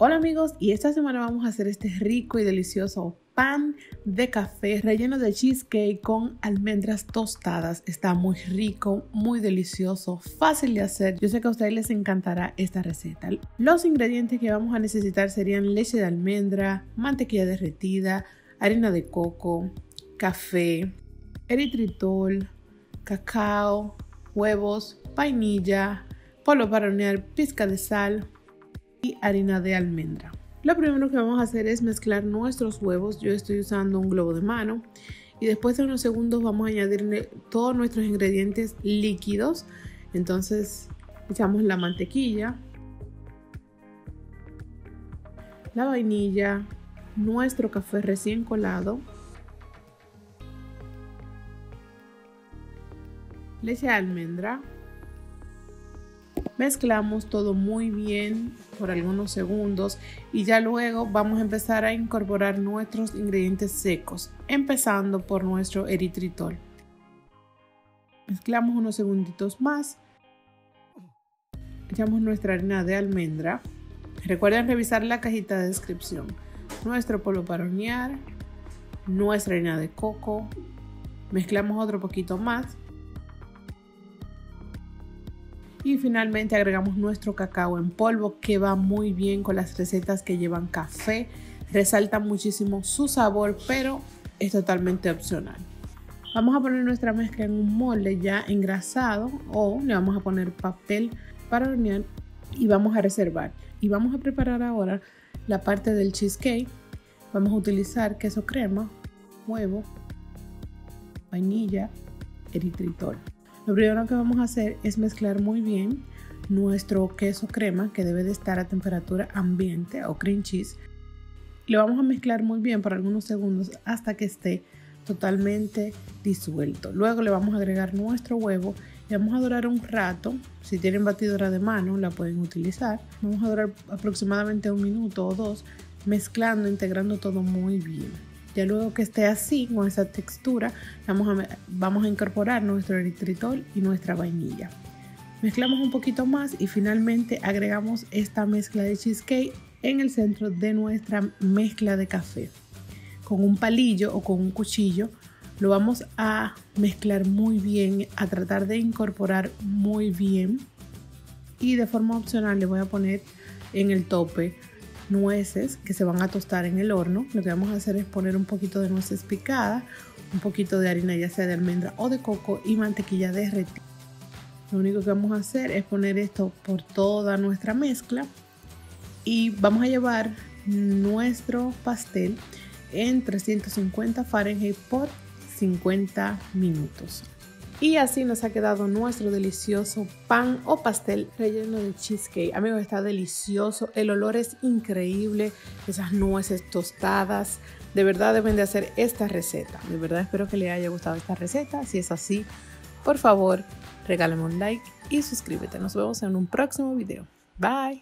Hola amigos, y esta semana vamos a hacer este rico y delicioso pan de café relleno de cheesecake con almendras tostadas. Está muy rico, muy delicioso, fácil de hacer. Yo sé que a ustedes les encantará esta receta. Los ingredientes que vamos a necesitar serían leche de almendra, mantequilla derretida, harina de coco, café, eritritol, cacao, huevos, vainilla, polvo para hornear, pizca de sal y harina de almendra. Lo primero que vamos a hacer es mezclar nuestros huevos. Yo estoy usando un globo de mano, y después de unos segundos vamos a añadirle todos nuestros ingredientes líquidos. Entonces echamos la mantequilla, la vainilla, nuestro café recién colado, leche de almendra. Mezclamos todo muy bien por algunos segundos y ya luego vamos a empezar a incorporar nuestros ingredientes secos, empezando por nuestro eritritol. Mezclamos unos segunditos más. Echamos nuestra harina de almendra. Recuerden revisar la cajita de descripción. Nuestro polvo para hornear, nuestra harina de coco. Mezclamos otro poquito más. Y finalmente agregamos nuestro cacao en polvo, que va muy bien con las recetas que llevan café. Resalta muchísimo su sabor, pero es totalmente opcional. Vamos a poner nuestra mezcla en un molde ya engrasado, o le vamos a poner papel para hornear, y vamos a reservar. Y vamos a preparar ahora la parte del cheesecake. Vamos a utilizar queso crema, huevo, vainilla, eritritol. Lo primero que vamos a hacer es mezclar muy bien nuestro queso crema, que debe de estar a temperatura ambiente o cream cheese. Lo vamos a mezclar muy bien por algunos segundos hasta que esté totalmente disuelto. Luego le vamos a agregar nuestro huevo y vamos a dorar un rato. Si tienen batidora de mano, la pueden utilizar. Vamos a dorar aproximadamente un minuto o dos, mezclando, integrando todo muy bien. Ya luego que esté así, con esa textura, vamos a incorporar nuestro eritritol y nuestra vainilla. Mezclamos un poquito más y finalmente agregamos esta mezcla de cheesecake en el centro de nuestra mezcla de café. Con un palillo o con un cuchillo lo vamos a mezclar muy bien, a tratar de incorporar muy bien. Y de forma opcional le voy a poner en el tope nueces que se van a tostar en el horno. Lo que vamos a hacer es poner un poquito de nueces picadas, un poquito de harina ya sea de almendra o de coco y mantequilla derretida. Lo único que vamos a hacer es poner esto por toda nuestra mezcla y vamos a llevar nuestro pastel en 350 Fahrenheit por 50 minutos. Y así nos ha quedado nuestro delicioso pan o pastel relleno de cheesecake. Amigos, está delicioso, el olor es increíble, esas nueces tostadas. De verdad deben de hacer esta receta. De verdad espero que les haya gustado esta receta. Si es así, por favor, regálame un like y suscríbete. Nos vemos en un próximo video. Bye.